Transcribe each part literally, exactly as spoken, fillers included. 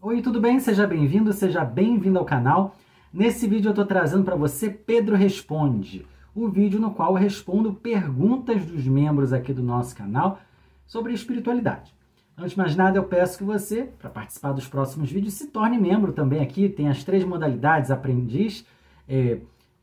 Oi, tudo bem? Seja bem-vindo, seja bem-vindo ao canal. Nesse vídeo eu estou trazendo para você Pedro Responde, o vídeo no qual eu respondo perguntas dos membros aqui do nosso canal sobre espiritualidade. Antes de mais nada, eu peço que você, para participar dos próximos vídeos, se torne membro também aqui. Tem as três modalidades, aprendiz, é,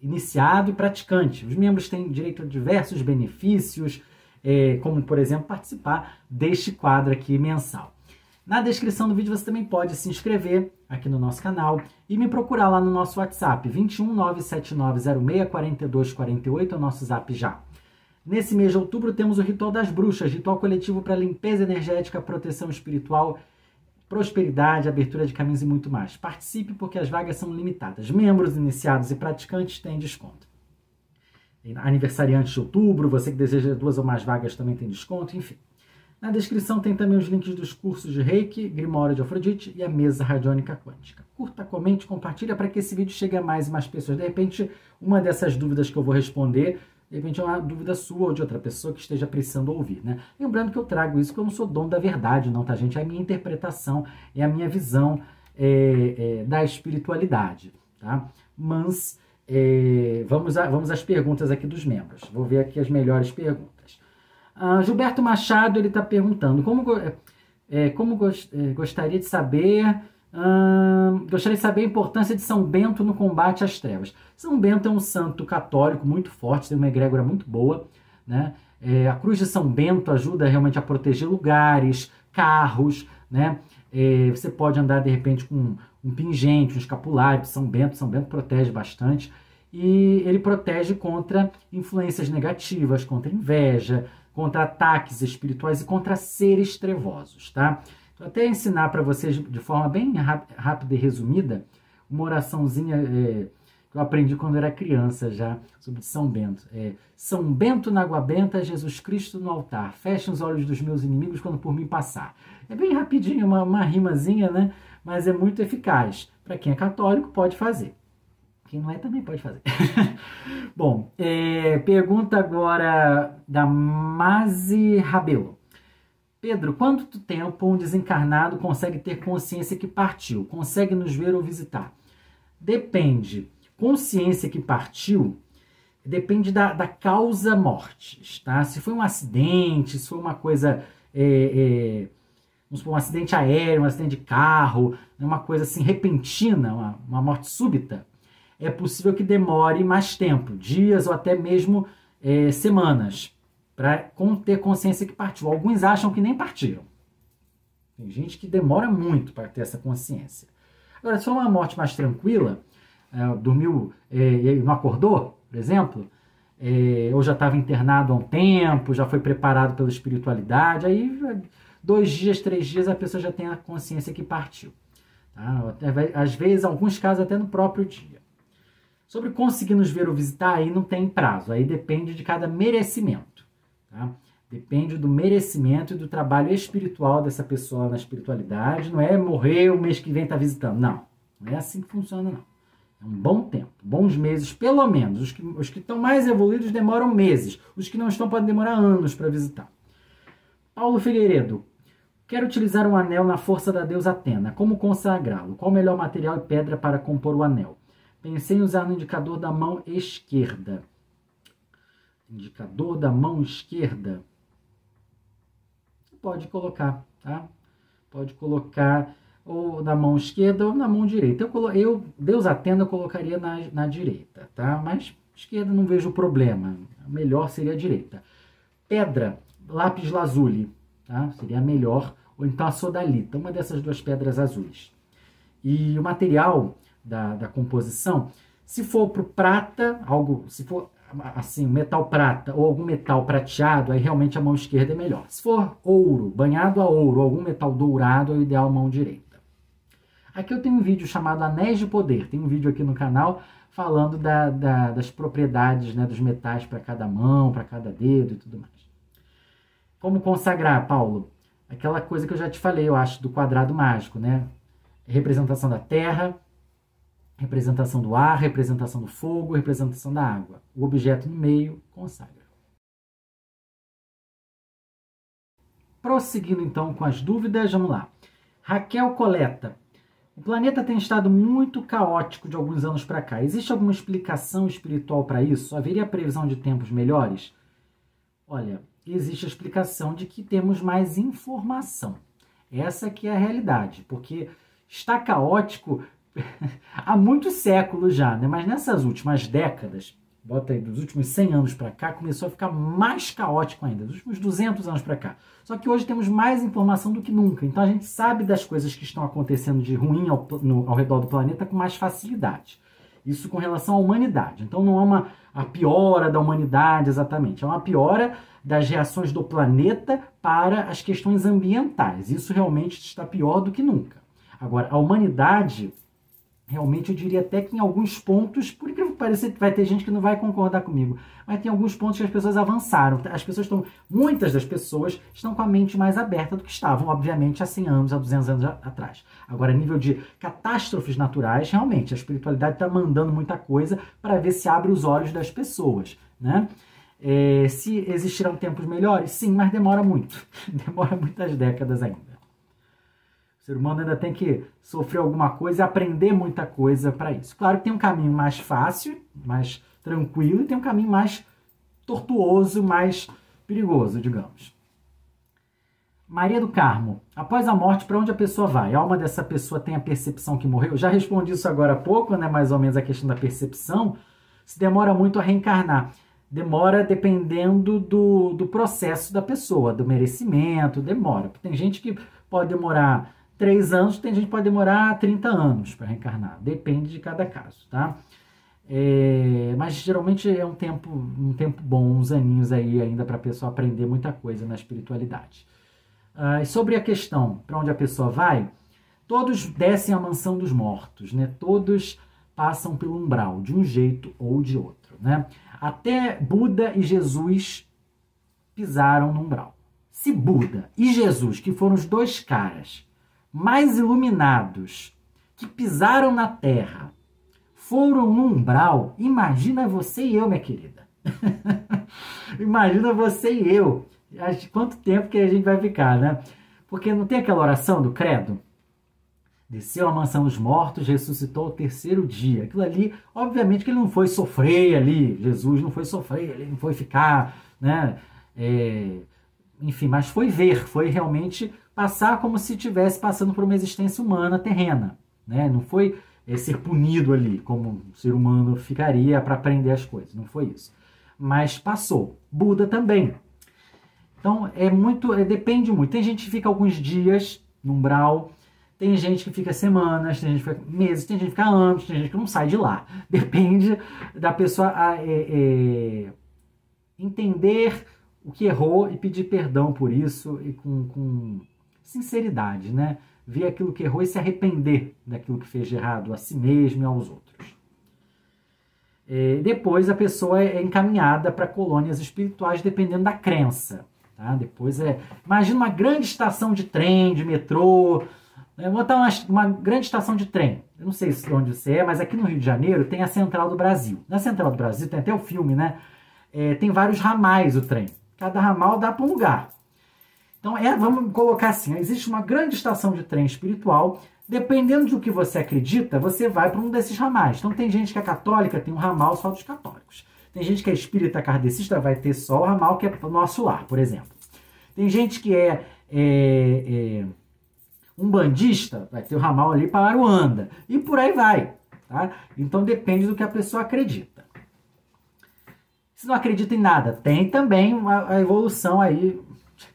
iniciado e praticante. Os membros têm direito a diversos benefícios, é, como, por exemplo, participar deste quadro aqui mensal. Na descrição do vídeo você também pode se inscrever aqui no nosso canal e me procurar lá no nosso WhatsApp, vinte e um, nove sete nove zero seis, quatro dois quatro oito, é o nosso zap já. Nesse mês de outubro temos o Ritual das Bruxas, ritual coletivo para limpeza energética, proteção espiritual, prosperidade, abertura de caminhos e muito mais. Participe porque as vagas são limitadas. Membros, iniciados e praticantes têm desconto. Aniversariantes de outubro, você que deseja duas ou mais vagas também tem desconto, enfim. Na descrição tem também os links dos cursos de Reiki, Grimório de Afrodite e a Mesa Radiônica Quântica. Curta, comente, compartilha para que esse vídeo chegue a mais e mais pessoas. De repente, uma dessas dúvidas que eu vou responder, de repente é uma dúvida sua ou de outra pessoa que esteja precisando ouvir, né? Lembrando que eu trago isso, que eu não sou dono da verdade não, tá, gente? É a minha interpretação, é a minha visão é, é, da espiritualidade, tá? Mas é, vamos, a, vamos às perguntas aqui dos membros. Vou ver aqui as melhores perguntas. Uh, Gilberto Machado, ele está perguntando, como, go é, como gost é, gostaria de saber uh, gostaria de saber a importância de São Bento no combate às trevas. São Bento é um santo católico muito forte, tem uma egrégora muito boa, né? É, a cruz de São Bento ajuda realmente a proteger lugares, carros, né? É, você pode andar de repente com um pingente, um escapulário de São Bento. São Bento protege bastante e ele protege contra influências negativas, contra inveja, contra ataques espirituais e contra seres trevosos, tá? Vou até ensinar para vocês de forma bem rápida e resumida uma oraçãozinha é, que eu aprendi quando eu era criança já, sobre São Bento. É, São Bento na água benta, Jesus Cristo no altar. Fecha os olhos dos meus inimigos quando por mim passar. É bem rapidinho, uma, uma rimazinha, né? Mas é muito eficaz. Para quem é católico, pode fazer. Quem não é também pode fazer. Bom, é, pergunta agora da Mase Rabelo. Pedro, quanto tempo um desencarnado consegue ter consciência que partiu? Consegue nos ver ou visitar? Depende. Consciência que partiu depende da, da causa mortis, tá? Se foi um acidente, se foi uma coisa... É, é, vamos supor, um acidente aéreo, um acidente de carro, uma coisa assim repentina, uma, uma morte súbita, é possível que demore mais tempo, dias ou até mesmo é, semanas, para ter consciência que partiu. Alguns acham que nem partiram. Tem gente que demora muito para ter essa consciência. Agora, se for uma morte mais tranquila, é, dormiu é, e não acordou, por exemplo, é, ou já estava internado há um tempo, já foi preparado pela espiritualidade, aí dois dias, três dias, a pessoa já tem a consciência que partiu. Tá? Às vezes, em alguns casos, até no próprio dia. Sobre conseguir nos ver ou visitar, aí não tem prazo. Aí depende de cada merecimento. Tá? Depende do merecimento e do trabalho espiritual dessa pessoa na espiritualidade. Não é morrer o mês que vem tá visitando. Não. Não é assim que funciona, não. É um bom tempo. Bons meses, pelo menos. Os que, os que estão mais evoluídos demoram meses. Os que não estão podem demorar anos para visitar. Paulo Figueiredo. Quero utilizar um anel na força da deusa Atena. Como consagrá-lo? Qual o melhor material e pedra para compor o anel? Pensei em usar no indicador da mão esquerda. Indicador da mão esquerda. Você pode colocar, tá? Pode colocar ou na mão esquerda ou na mão direita. Eu, eu Deus atenda, eu colocaria na, na direita, tá? Mas esquerda não vejo problema. A melhor seria a direita. Pedra, lápis lazuli, tá? Seria a melhor. Ou então a sodalita, uma dessas duas pedras azuis. E o material... Da, da composição, se for para o prata, algo, se for assim, metal prata ou algum metal prateado, aí realmente a mão esquerda é melhor. Se for ouro, banhado a ouro, algum metal dourado, é o ideal a mão direita. Aqui eu tenho um vídeo chamado Anéis de Poder, tem um vídeo aqui no canal falando da, da, das propriedades, né, dos metais para cada mão, para cada dedo e tudo mais. Como consagrar, Paulo? Aquela coisa que eu já te falei, eu acho, do quadrado mágico, né? Representação da terra, representação do ar, representação do fogo, representação da água. O objeto no meio consagra. Prosseguindo então com as dúvidas, vamos lá. Raquel Coleta. O planeta tem estado muito caótico de alguns anos para cá. Existe alguma explicação espiritual para isso? Haveria previsão de tempos melhores? Olha, existe a explicação de que temos mais informação. Essa que é a realidade, porque está caótico há muitos séculos já, né? Mas nessas últimas décadas, bota aí, dos últimos cem anos para cá, começou a ficar mais caótico ainda, dos últimos duzentos anos para cá. Só que hoje temos mais informação do que nunca, então a gente sabe das coisas que estão acontecendo de ruim ao, no, ao redor do planeta com mais facilidade. Isso com relação à humanidade. Então não é uma a piora da humanidade exatamente, é uma piora das reações do planeta para as questões ambientais. Isso realmente está pior do que nunca. Agora, a humanidade, realmente eu diria até que em alguns pontos, por incrível que pareça, vai ter gente que não vai concordar comigo, mas tem alguns pontos que as pessoas avançaram. As pessoas estão, muitas das pessoas estão com a mente mais aberta do que estavam, obviamente, há cem anos, há duzentos anos atrás. Agora, a nível de catástrofes naturais, realmente, a espiritualidade está mandando muita coisa para ver se abre os olhos das pessoas, né? É, se existirão tempos melhores, sim, mas demora muito. Demora muitas décadas ainda. O ser humano ainda tem que sofrer alguma coisa e aprender muita coisa para isso. Claro que tem um caminho mais fácil, mais tranquilo, e tem um caminho mais tortuoso, mais perigoso, digamos. Maria do Carmo, após a morte, para onde a pessoa vai? A alma dessa pessoa tem a percepção que morreu? Já respondi isso agora há pouco, né? Mais ou menos a questão da percepção. Se demora muito a reencarnar. Demora dependendo do, do processo da pessoa, do merecimento, demora. Tem gente que pode demorar três anos, tem gente que pode demorar trinta anos para reencarnar. Depende de cada caso, tá? É, mas geralmente é um tempo, um tempo bom, uns aninhos aí ainda para a pessoa aprender muita coisa na espiritualidade. Ah, e sobre a questão para onde a pessoa vai, todos descem à mansão dos mortos, né? Todos passam pelo umbral, de um jeito ou de outro, né? Até Buda e Jesus pisaram no umbral. Se Buda e Jesus, que foram os dois caras mais iluminados, que pisaram na terra, foram no umbral, imagina você e eu, minha querida. Imagina você e eu. Quanto tempo que a gente vai ficar, né? Porque não tem aquela oração do credo? Desceu à mansão dos mortos, ressuscitou ao terceiro dia. Aquilo ali, obviamente que ele não foi sofrer ali, Jesus não foi sofrer, ele não foi ficar, né? É, enfim, mas foi ver, foi realmente passar como se estivesse passando por uma existência humana, terrena, né? Não foi é, ser punido ali, como um ser humano ficaria para aprender as coisas, não foi isso. Mas passou. Buda também. Então, é muito, é, depende muito. Tem gente que fica alguns dias no umbral, tem gente que fica semanas, tem gente que fica meses, tem gente que fica anos, tem gente que não sai de lá. Depende da pessoa a, é, é, entender o que errou e pedir perdão por isso e com, com sinceridade, né? Ver aquilo que errou e se arrepender daquilo que fez de errado a si mesmo e aos outros. É, depois a pessoa é encaminhada para colônias espirituais dependendo da crença, tá? Depois é... Imagina uma grande estação de trem, de metrô... Eu vou botar uma, uma grande estação de trem. Eu não sei onde você é, mas aqui no Rio de Janeiro tem a Central do Brasil. Na Central do Brasil tem até o filme, né? É, tem vários ramais o trem. Cada ramal dá para um lugar. Então, é, vamos colocar assim, existe uma grande estação de trem espiritual. Dependendo do que você acredita, você vai para um desses ramais. Então, tem gente que é católica, tem um ramal só dos católicos. Tem gente que é espírita kardecista, vai ter só o ramal que é o nosso lar, por exemplo. Tem gente que é... é, é um bandista vai ter o ramal ali para Aruanda. E por aí vai. Tá? Então depende do que a pessoa acredita. Se não acredita em nada, tem também a evolução aí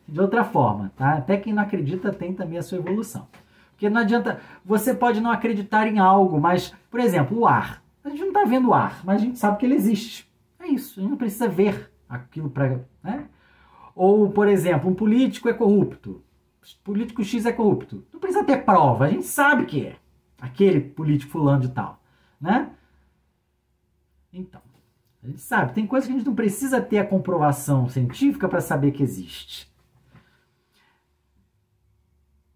de outra forma. Tá? Até quem não acredita tem também a sua evolução. Porque não adianta... Você pode não acreditar em algo, mas, por exemplo, o ar. A gente não está vendo o ar, mas a gente sabe que ele existe. É isso. A gente não precisa ver aquilo para... Né? Ou, por exemplo, um político é corrupto. Político X é corrupto. Não precisa ter prova, a gente sabe que é. Aquele político fulano de tal, né? Então, a gente sabe. Tem coisas que a gente não precisa ter a comprovação científica para saber que existe.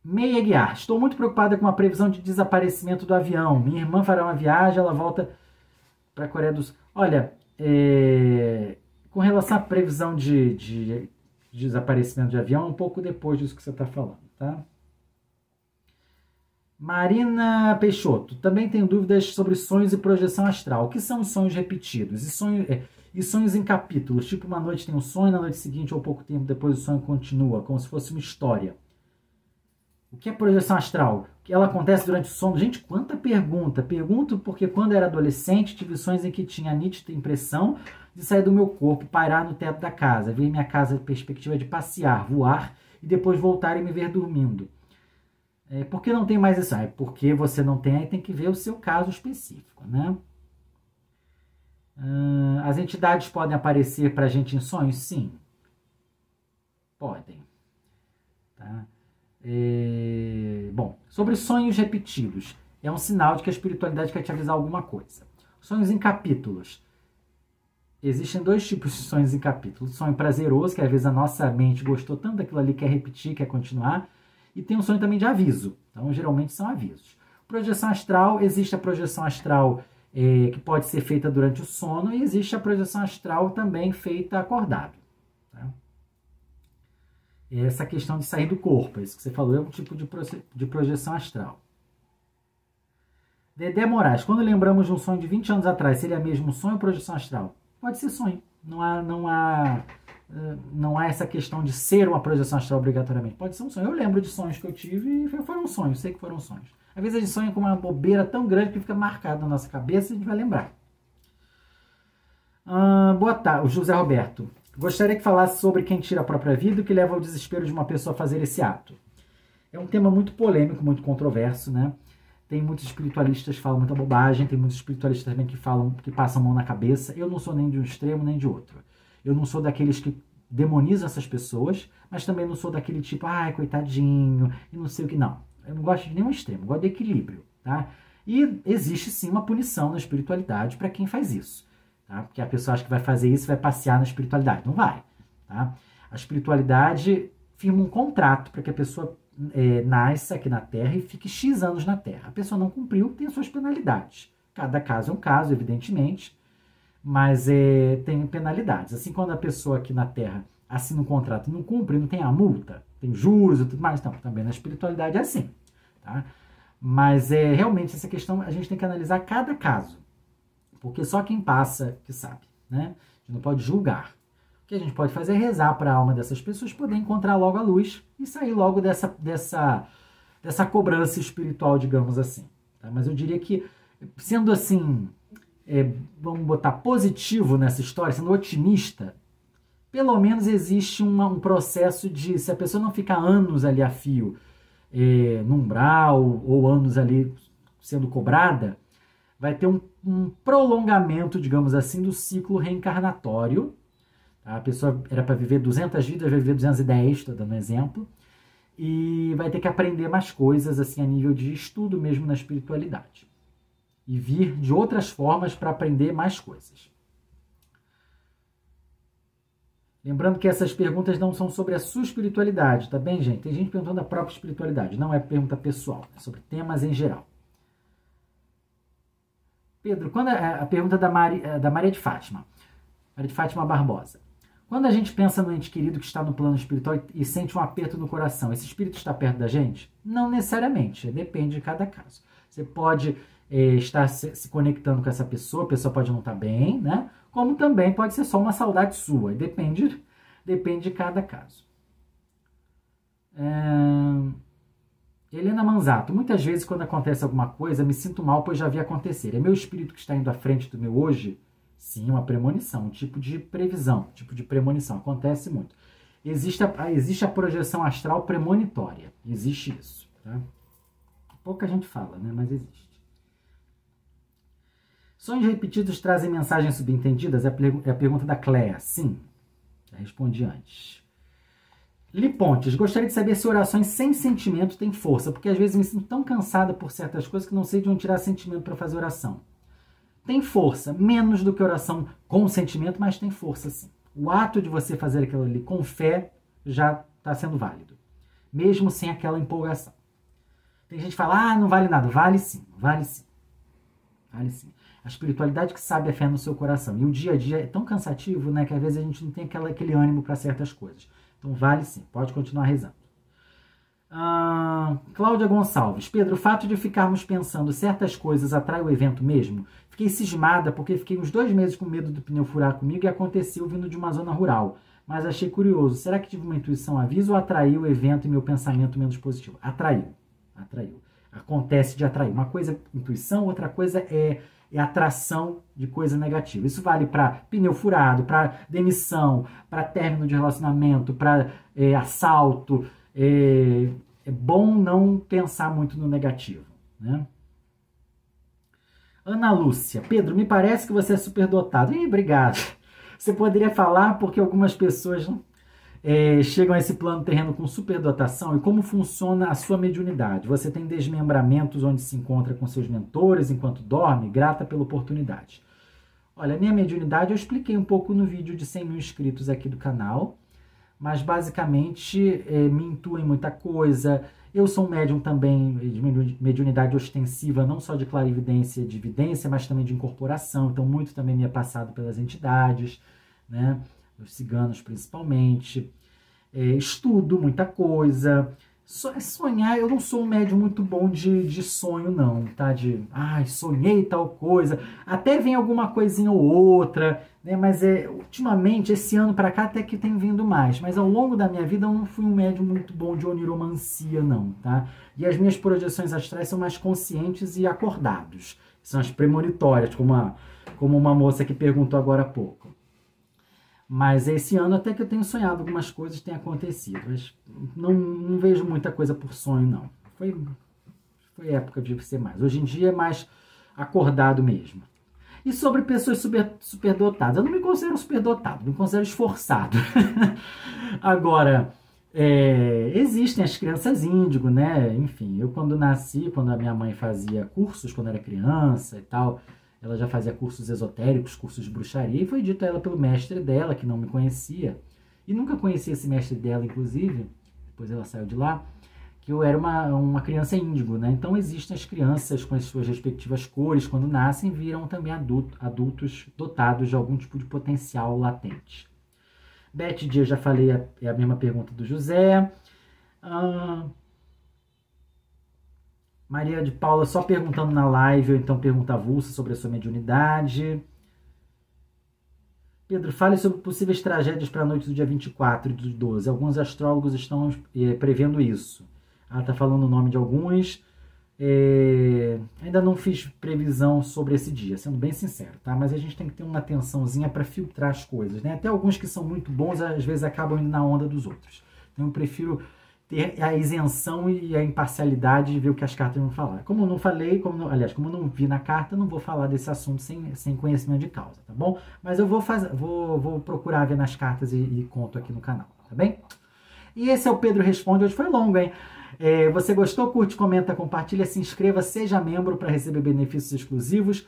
Meia Guiar. Estou muito preocupada com a previsão de desaparecimento do avião. Minha irmã fará uma viagem, ela volta para a Coreia do Sul. Olha, é... com relação à previsão de... de... desaparecimento de avião, um pouco depois disso que você está falando, tá? Marina Peixoto, também tem dúvidas sobre sonhos e projeção astral. O que são sonhos repetidos? E, sonho, é, e sonhos em capítulos, tipo uma noite tem um sonho, na noite seguinte ou pouco tempo depois o sonho continua, como se fosse uma história. O que é projeção astral? Ela acontece durante o sono. Gente, quanta pergunta! Pergunto porque quando era adolescente tive sonhos em que tinha a nítida impressão de sair do meu corpo, pairar no teto da casa, ver minha casa em perspectiva de passear, voar e depois voltar e me ver dormindo. É, por que não tem mais isso? É porque você não tem, aí tem que ver o seu caso específico, né? Hum, as entidades podem aparecer para a gente em sonhos? Sim. Podem. Tá? É, bom, sobre sonhos repetidos. É um sinal de que a espiritualidade quer te avisar alguma coisa. Sonhos em capítulos. Existem dois tipos de sonhos em capítulos. Sonho prazeroso, que às vezes a nossa mente gostou tanto daquilo ali, quer repetir, quer continuar. E tem um sonho também de aviso. Então, geralmente são avisos. Projeção astral, existe a projeção astral é, que pode ser feita durante o sono e existe a projeção astral também feita acordado. Tá? Essa questão de sair do corpo, isso que você falou, é um tipo de, proje de projeção astral. Dedé Moraes, quando lembramos de um sonho de vinte anos atrás, seria mesmo sonho ou projeção astral? Pode ser sonho. Não há... Não há... Não há essa questão de ser uma projeção astral obrigatoriamente. Pode ser um sonho. Eu lembro de sonhos que eu tive e foram sonhos, sei que foram sonhos. Às vezes a gente sonha com uma bobeira tão grande que fica marcada na nossa cabeça e a gente vai lembrar. Ah, boa tarde, o José Roberto. Gostaria que falasse sobre quem tira a própria vida e o que leva ao desespero de uma pessoa a fazer esse ato. É um tema muito polêmico, muito controverso, né? Tem muitos espiritualistas que falam muita bobagem, tem muitos espiritualistas também que falam, que passam a mão na cabeça. Eu não sou nem de um extremo nem de outro. Eu não sou daqueles que demonizam essas pessoas, mas também não sou daquele tipo, ai, coitadinho, e não sei o que. Não, eu não gosto de nenhum extremo, eu gosto de equilíbrio, tá? E existe sim uma punição na espiritualidade para quem faz isso, tá? Porque a pessoa acha que vai fazer isso e vai passear na espiritualidade. Não vai, tá? A espiritualidade firma um contrato para que a pessoa é, nasça aqui na Terra e fique X anos na Terra. A pessoa não cumpriu, tem as suas penalidades. Cada caso é um caso, evidentemente, mas é, tem penalidades. Assim, quando a pessoa aqui na Terra assina um contrato e não cumpre, não tem a multa, tem juros e tudo mais. Então, também na espiritualidade é assim. Tá? Mas, é, realmente, essa questão a gente tem que analisar cada caso, porque só quem passa que sabe. Né? A gente não pode julgar. O que a gente pode fazer é rezar para a alma dessas pessoas poder encontrar logo a luz e sair logo dessa, dessa, dessa cobrança espiritual, digamos assim. Tá? Mas eu diria que, sendo assim... É, vamos botar positivo nessa história, sendo otimista, pelo menos existe uma, um processo de, se a pessoa não ficar anos ali a fio, é, no umbral, ou anos ali sendo cobrada, vai ter um, um prolongamento, digamos assim, do ciclo reencarnatório. Tá? A pessoa era para viver duzentas vidas, vai viver duzentas e dez, estou dando um exemplo, e vai ter que aprender mais coisas assim a nível de estudo mesmo na espiritualidade. E vir de outras formas para aprender mais coisas. Lembrando que essas perguntas não são sobre a sua espiritualidade, tá bem, gente? Tem gente perguntando a própria espiritualidade, não é pergunta pessoal, é sobre temas em geral. Pedro, quando a, a pergunta da, Mari, da Maria de Fátima, Maria de Fátima Barbosa. Quando a gente pensa no ente querido que está no plano espiritual e sente um aperto no coração, esse espírito está perto da gente? Não necessariamente, depende de cada caso. Você pode... É, estar se conectando com essa pessoa, a pessoa pode não estar bem, né? Como também pode ser só uma saudade sua, depende, depende de cada caso. É... Helena Manzato, muitas vezes quando acontece alguma coisa, me sinto mal, pois já vi acontecer. É meu espírito que está indo à frente do meu hoje? Sim, uma premonição, um tipo de previsão, um tipo de premonição, acontece muito. Existe a, existe a projeção astral premonitória, existe isso, tá? Pouca gente fala, né? Mas existe. Sonhos repetidos trazem mensagens subentendidas? É a, pergu é a pergunta da Cléa. Sim. Já respondi antes. Lipontes, gostaria de saber se orações sem sentimento têm força, porque às vezes me sinto tão cansada por certas coisas que não sei de onde tirar sentimento para fazer oração. Tem força, menos do que oração com sentimento, mas tem força sim. O ato de você fazer aquilo ali com fé já está sendo válido, mesmo sem aquela empolgação. Tem gente que fala, ah, não vale nada. Vale sim, vale sim. Vale sim. A espiritualidade que sabe a fé no seu coração. E o dia a dia é tão cansativo, né, que às vezes a gente não tem aquela, aquele ânimo para certas coisas. Então vale sim, pode continuar rezando. Ah, Cláudia Gonçalves. Pedro, o fato de ficarmos pensando certas coisas atrai o evento mesmo? Fiquei cismada porque fiquei uns dois meses com medo do pneu furar comigo e aconteceu vindo de uma zona rural. Mas achei curioso. Será que tive uma intuição aviso ou atraiu o evento e meu pensamento menos positivo? Atraiu. Atraiu. Acontece de atrair. Uma coisa é intuição, outra coisa é, é atração de coisa negativa. Isso vale para pneu furado, para demissão, para término de relacionamento, para é, assalto. É, é bom não pensar muito no negativo, né? Ana Lúcia. Pedro, me parece que você é superdotado. Ih, obrigado. Você poderia falar porque algumas pessoas é, chegam a esse plano terreno com superdotação e como funciona a sua mediunidade? Você tem desmembramentos onde se encontra com seus mentores enquanto dorme? Grata pela oportunidade. Olha, a minha mediunidade eu expliquei um pouco no vídeo de cem mil inscritos aqui do canal, mas basicamente é, me intuem muita coisa. Eu sou um médium também de mediunidade ostensiva, não só de clarividência e de vidência, mas também de incorporação. Então, muito também me é passado pelas entidades, né? Os ciganos principalmente. É, estudo muita coisa. Sonhar, eu não sou um médium muito bom de, de sonho, não, tá? De, ai, sonhei tal coisa. Até vem alguma coisinha ou outra, né? Mas é, ultimamente, esse ano pra cá, até que tem vindo mais. Mas ao longo da minha vida, eu não fui um médium muito bom de oniromancia, não, tá? E as minhas projeções astrais são mais conscientes e acordados. São as premonitórias, como, a, como uma moça que perguntou agora há pouco. Mas esse ano até que eu tenho sonhado algumas coisas, tem acontecido. Mas não, não vejo muita coisa por sonho, não. Foi, foi época de ser mais. Hoje em dia é mais acordado mesmo. E sobre pessoas super, superdotadas. Eu não me considero superdotado, me considero esforçado. Agora, é, existem as crianças índigo, né? Enfim, eu quando nasci, quando a minha mãe fazia cursos, quando era criança e tal... Ela já fazia cursos esotéricos, cursos de bruxaria, e foi dito a ela pelo mestre dela, que não me conhecia, e nunca conhecia esse mestre dela, inclusive, depois ela saiu de lá, que eu era uma, uma criança índigo, né? Então existem as crianças com as suas respectivas cores, quando nascem, viram também adulto, adultos dotados de algum tipo de potencial latente. Beth Dias, já falei, a, é a mesma pergunta do José. Ah, Maria de Paula só perguntando na live, ou então pergunta avulsa sobre a sua mediunidade. Pedro, fale sobre possíveis tragédias para a noite do dia vinte e quatro do doze. Alguns astrólogos estão é, prevendo isso. Ela está falando o nome de alguns. É, ainda não fiz previsão sobre esse dia, sendo bem sincero, tá? Mas a gente tem que ter uma atençãozinha para filtrar as coisas, né? Até alguns que são muito bons, às vezes acabam indo na onda dos outros. Então eu prefiro... ter a isenção e a imparcialidade de ver o que as cartas vão falar. Como eu não falei, como não, aliás, como eu não vi na carta, não vou falar desse assunto sem, sem conhecimento de causa, tá bom? Mas eu vou, faz, vou, vou procurar ver nas cartas e, e conto aqui no canal, tá bem? E esse é o Pedro Responde, hoje foi longo, hein? É, você gostou? Curte, comenta, compartilha, se inscreva, seja membro para receber benefícios exclusivos.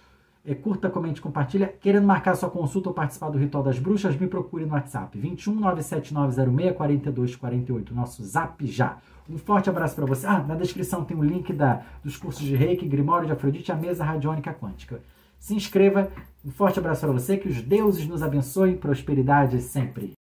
É, curta, comente, compartilha. Querendo marcar sua consulta ou participar do Ritual das Bruxas, me procure no WhatsApp vinte e um, nove sete nove zero seis, quatro dois quatro oito, nosso zap já. Um forte abraço para você. Ah, na descrição tem o link da, dos cursos de Reiki, Grimório de Afrodite e a Mesa Radiônica Quântica. Se inscreva. Um forte abraço para você, que os deuses nos abençoem, prosperidade sempre.